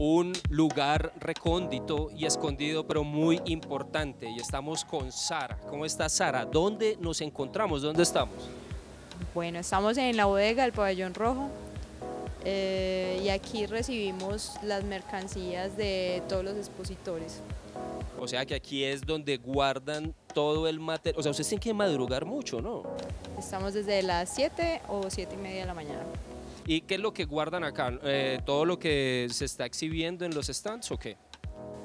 un lugar recóndito y escondido, pero muy importante. Y estamos con Sara. ¿Cómo está Sara? ¿Dónde nos encontramos? ¿Dónde estamos? Bueno, estamos en la bodega del Pabellón Rojo. Y aquí recibimos las mercancías de todos los expositores. O sea que aquí es donde guardan todo el material. O sea, ustedes tienen que madrugar mucho, ¿no? Estamos desde las 7 o 7 y media de la mañana. ¿Y qué es lo que guardan acá? ¿Todo lo que se está exhibiendo en los stands o qué?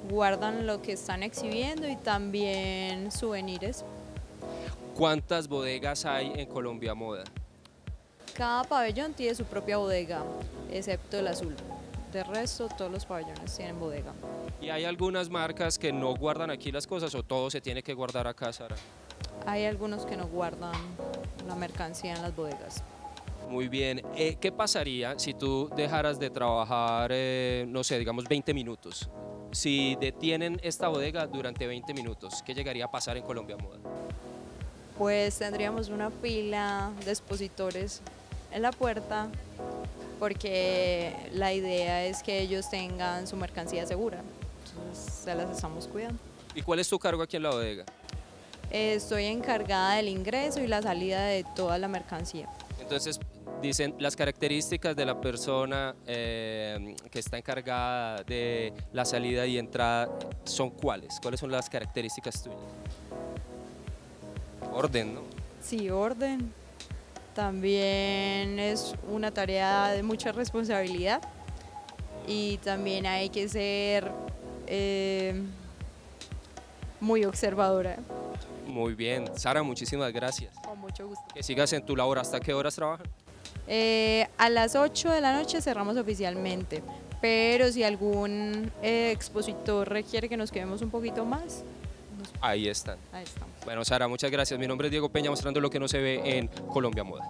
Guardan lo que están exhibiendo y también souvenirs. ¿Cuántas bodegas hay en Colombia Moda? Cada pabellón tiene su propia bodega, excepto el azul. De resto, todos los pabellones tienen bodega. ¿Y hay algunas marcas que no guardan aquí las cosas o todo se tiene que guardar acá, Sara? Hay algunos que no guardan la mercancía en las bodegas. Muy bien. ¿Qué pasaría si tú dejaras de trabajar, no sé, digamos 20 minutos? Si detienen esta bodega durante 20 minutos, ¿qué llegaría a pasar en Colombia Moda? Pues tendríamos una fila de expositores en la puerta, porque la idea es que ellos tengan su mercancía segura, entonces se las estamos cuidando. ¿Y cuál es tu cargo aquí en la bodega? Estoy encargada del ingreso y la salida de toda la mercancía. Entonces, dicen las características de la persona que está encargada de la salida y entrada, ¿son cuáles? ¿Cuáles son las características tuyas? Orden, ¿no? Sí, orden. También es una tarea de mucha responsabilidad y también hay que ser muy observadora. Muy bien. Sara, muchísimas gracias. Con mucho gusto. Que sigas en tu labor. ¿Hasta qué horas trabajan? A las 8 de la noche cerramos oficialmente, pero si algún expositor requiere que nos quedemos un poquito más, ahí están. Bueno, Sara, muchas gracias. Mi nombre es Diego Peña, mostrando lo que no se ve en Colombia Moda.